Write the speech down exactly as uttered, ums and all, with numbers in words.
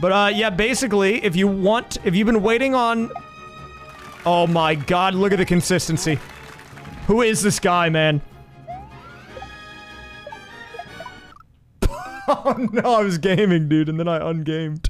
But, uh, yeah, basically, if you want- if you've been waiting on- Oh my god, look at the consistency. Who is this guy, man? Oh no, I was gaming, dude, and then I ungamed.